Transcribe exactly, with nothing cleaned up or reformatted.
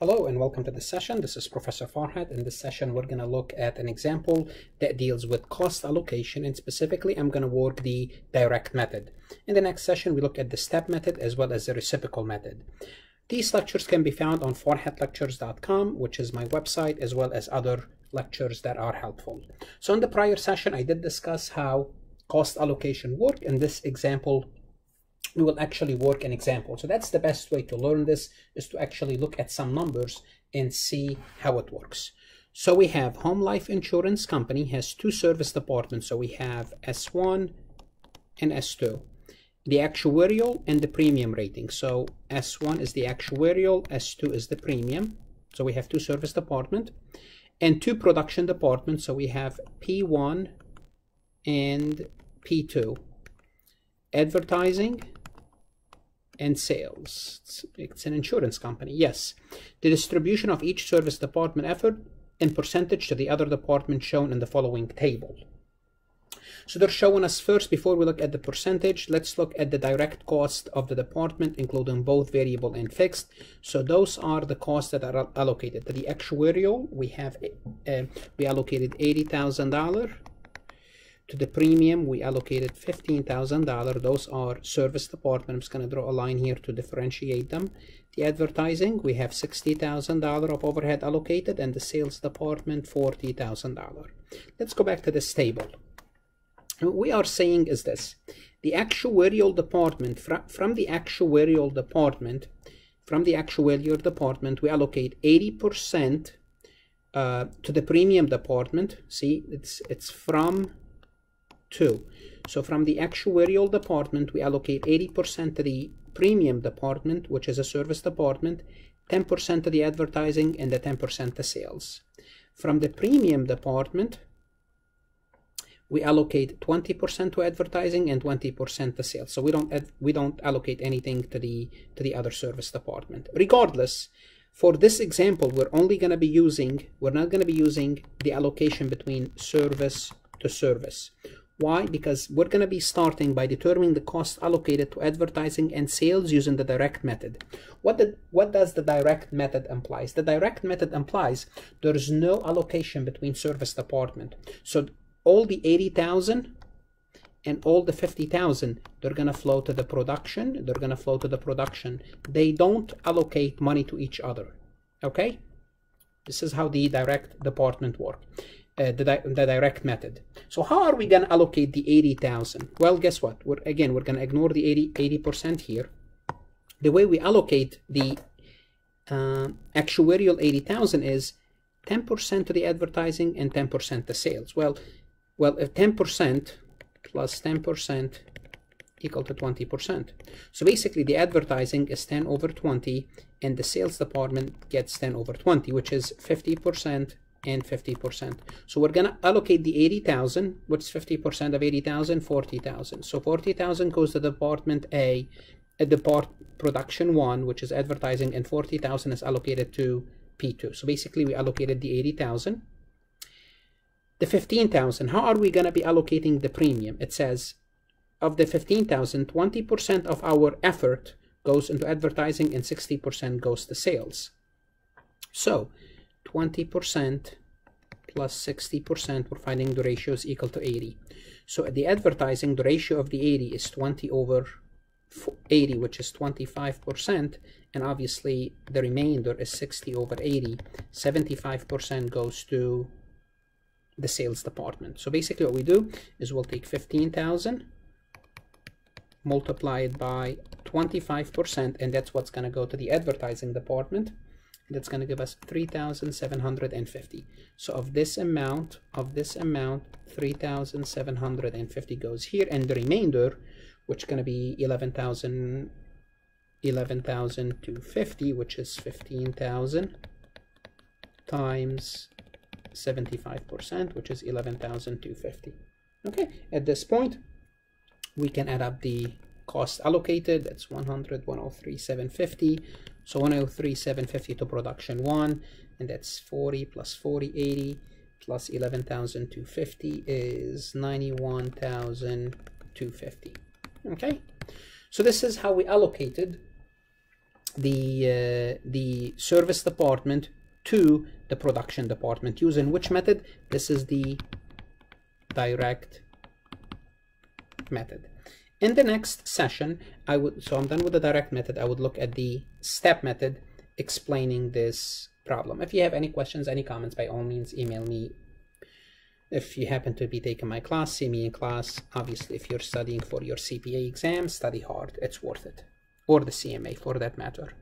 Hello and welcome to this session. This is Professor Farhat. In this session, we're going to look at an example that deals with cost allocation, and specifically, I'm going to work the direct method. In the next session, we look at the step method as well as the reciprocal method. These lectures can be found on farhat lectures dot com, which is my website, as well as other lectures that are helpful. So in the prior session, I did discuss how cost allocation works. In this example, we will actually work an example. So that's the best way to learn this, is to actually look at some numbers and see how it works. So we have Home Life Insurance Company has two service departments. So we have S one and S two, the actuarial and the premium rating. So S one is the actuarial, S two is the premium. So we have two service departments and two production departments. So we have P one and P two, advertising and sales. It's, it's an insurance company, yes. The distribution of each service department effort in percentage to the other department shown in the following table. So they're showing us first, before we look at the percentage, let's look at the direct cost of the department, including both variable and fixed. So those are the costs that are allocated. The actuarial, we have uh, we allocated eighty thousand dollars. To the premium, we allocated fifteen thousand dollars. Those are service department. I'm just going to draw a line here to differentiate them. The advertising, we have sixty thousand dollars of overhead allocated, and the sales department, forty thousand dollars. Let's go back to this table. What we are saying is this. The actuarial department, fr from the actuarial department, from the actuarial department, we allocate eighty percent uh, to the premium department. See, it's, it's from two. So from the actuarial department, we allocate eighty percent to the premium department, which is a service department, ten percent to the advertising, and the ten percent to sales. From the premium department, we allocate twenty percent to advertising and twenty percent to sales. So we don't we don't allocate anything to the to the other service department. Regardless, for this example, we're only going to be using we're not going to be using the allocation between service to service. Why? Because we're going to be starting by determining the cost allocated to advertising and sales using the direct method. What, the, what does the direct method implies? The direct method implies there is no allocation between service department. So all the eighty thousand and all the fifty thousand, they're going to flow to the production. They're going to flow to the production. They don't allocate money to each other. Okay? This is how the direct department works. Uh, the, di the direct method. So how are we going to allocate the eighty thousand? Well, guess what? We're, again, we're going to ignore the eighty percent here. The way we allocate the uh, actuarial eighty thousand is ten percent to the advertising and ten percent to sales. Well, well, if ten percent plus ten percent equal to twenty percent. So basically, the advertising is ten over twenty, and the sales department gets ten over twenty, which is fifty percent. And fifty percent. So we're going to allocate the eighty thousand. What's fifty percent of eighty thousand? forty thousand. So forty thousand goes to department A, a depart production one, which is advertising, and forty thousand is allocated to P two. So basically, we allocated the eighty thousand. The fifteen thousand, how are we going to be allocating the premium? It says of the fifteen thousand, twenty percent of our effort goes into advertising and sixty percent goes to sales. So twenty percent plus sixty percent, we're finding the ratio is equal to eighty. So at the advertising, the ratio of the eighty is twenty over eighty, which is twenty-five percent. And obviously, the remainder is sixty over eighty. seventy-five percent goes to the sales department. So basically what we do is we'll take fifteen thousand, multiply it by twenty-five percent, and that's what's going to go to the advertising department. That's going to give us three thousand seven hundred fifty. So of this amount, of this amount, three thousand seven hundred fifty goes here, and the remainder, which is going to be eleven thousand two hundred fifty, which is fifteen thousand times seventy-five percent, which is eleven thousand two hundred fifty. Okay, at this point, we can add up the cost allocated. That's one hundred, one hundred three thousand seven hundred fifty. So one hundred three thousand seven hundred fifty to production one, and that's forty plus forty, eighty, plus eleven thousand two hundred fifty is ninety-one thousand two hundred fifty. Okay, so this is how we allocated the, uh, the service department to the production department using which method? This is the direct method. In the next session, I would, so I'm done with the direct method. I would look at the step method explaining this problem. If you have any questions, any comments, by all means, email me. If you happen to be taking my class, see me in class. Obviously, if you're studying for your C P A exam, study hard. It's worth it. Or the C M A, for that matter.